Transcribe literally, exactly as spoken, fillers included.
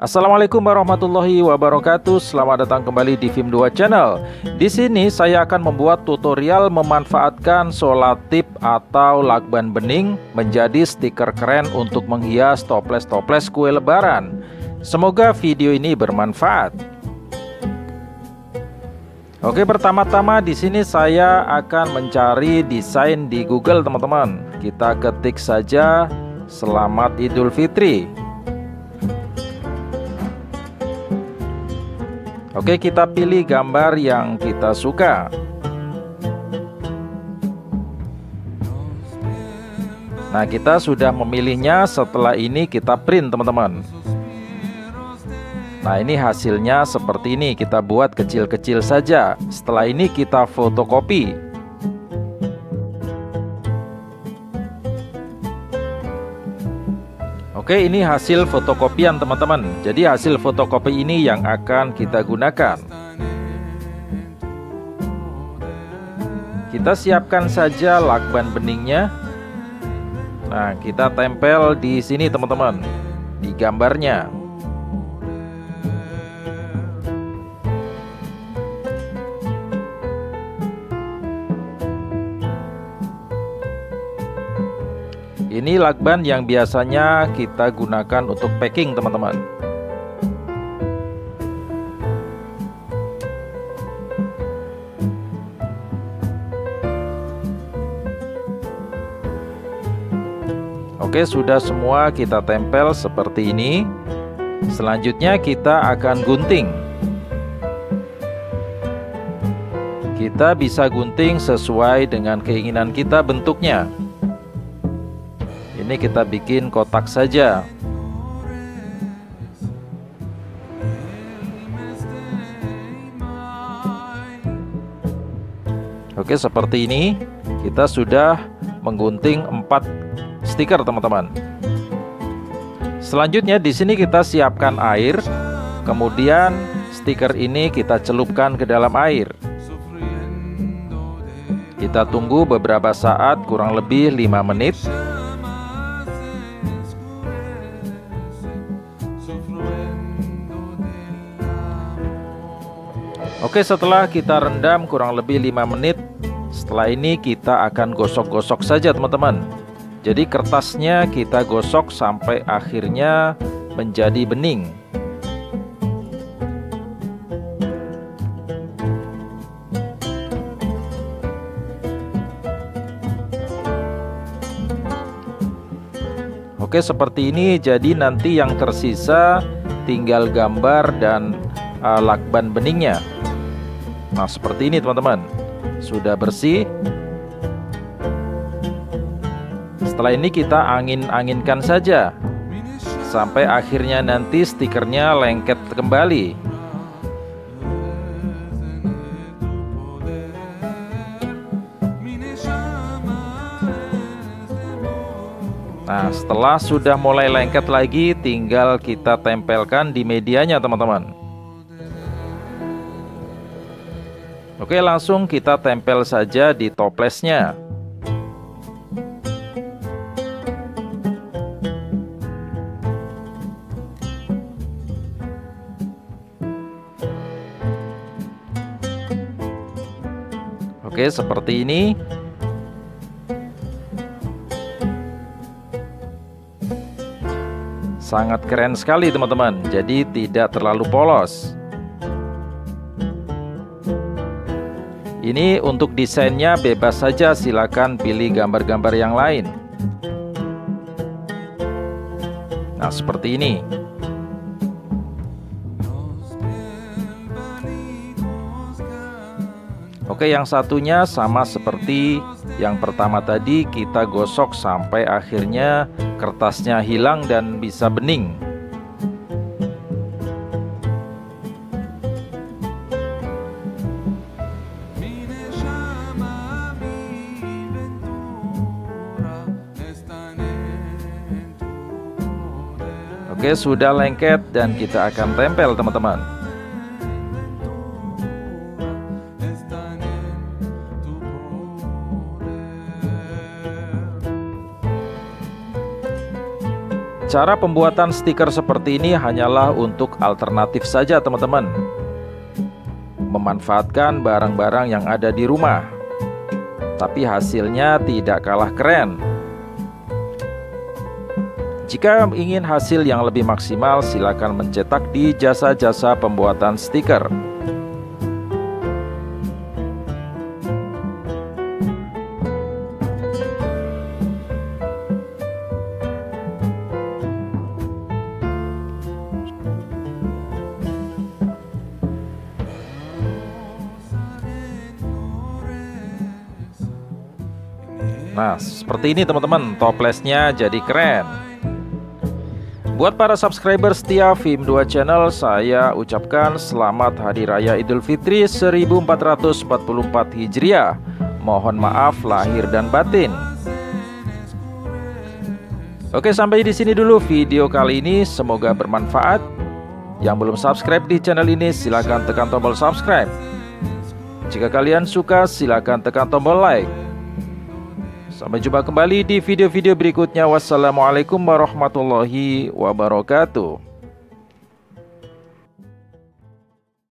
Assalamualaikum warahmatullahi wabarakatuh. Selamat datang kembali di Fim two Channel. Di sini saya akan membuat tutorial memanfaatkan solatip atau lakban bening menjadi stiker keren untuk menghias toples-toples kue lebaran. Semoga video ini bermanfaat. Oke, pertama-tama di sini saya akan mencari desain di Google, teman-teman. Kita ketik saja "Selamat Idul Fitri". Oke, kita pilih gambar yang kita suka. Nah, kita sudah memilihnya. Setelah ini kita print, teman-teman. Nah, ini hasilnya seperti ini. Kita buat kecil-kecil saja. Setelah ini kita fotokopi. Oke, ini hasil fotokopian, teman-teman. Jadi hasil fotokopi ini yang akan kita gunakan. Kita siapkan saja lakban beningnya. Nah, kita tempel di sini, teman-teman, di gambarnya. Ini lakban yang biasanya kita gunakan untuk packing, teman-teman. Oke, sudah semua kita tempel seperti ini. Selanjutnya kita akan gunting. Kita bisa gunting sesuai dengan keinginan kita bentuknya. Ini kita bikin kotak saja. Oke, seperti ini. Kita sudah menggunting empat stiker, teman-teman. Selanjutnya di sini kita siapkan air. Kemudian stiker ini kita celupkan ke dalam air. Kita tunggu beberapa saat, kurang lebih lima menit. Oke, setelah kita rendam kurang lebih lima menit, setelah ini kita akan gosok-gosok saja, teman-teman. Jadi kertasnya kita gosok sampai akhirnya menjadi bening. Oke, seperti ini. Jadi nanti yang tersisa tinggal gambar dan uh, lakban beningnya. Nah, seperti ini, teman-teman. Sudah bersih. Setelah ini kita angin-anginkan saja sampai akhirnya nanti stikernya lengket kembali. Nah, setelah sudah mulai lengket lagi, tinggal kita tempelkan di medianya, teman-teman. Oke, langsung kita tempel saja di toplesnya. Oke, seperti ini. Sangat keren sekali, teman-teman. Jadi tidak terlalu polos. Ini untuk desainnya bebas saja, silakan pilih gambar-gambar yang lain. Nah, seperti ini. Oke, yang satunya sama seperti yang pertama tadi, kita gosok sampai akhirnya kertasnya hilang dan bisa bening. Oke, sudah lengket dan kita akan tempel, teman-teman. Cara pembuatan stiker seperti ini hanyalah untuk alternatif saja, teman-teman. Memanfaatkan barang-barang yang ada di rumah, tapi hasilnya tidak kalah keren. Jika ingin hasil yang lebih maksimal, silakan mencetak di jasa-jasa pembuatan stiker. Nah, seperti ini teman-teman, toplesnya jadi keren. Buat para subscriber setia Fim dua Channel, saya ucapkan selamat Hari Raya Idul Fitri seribu empat ratus empat puluh empat Hijriah. Mohon maaf lahir dan batin. Oke, sampai di sini dulu video kali ini, semoga bermanfaat. Yang belum subscribe di channel ini, silakan tekan tombol subscribe. Jika kalian suka, silakan tekan tombol like. Sampai jumpa kembali di video-video berikutnya. Wassalamualaikum warahmatullahi wabarakatuh.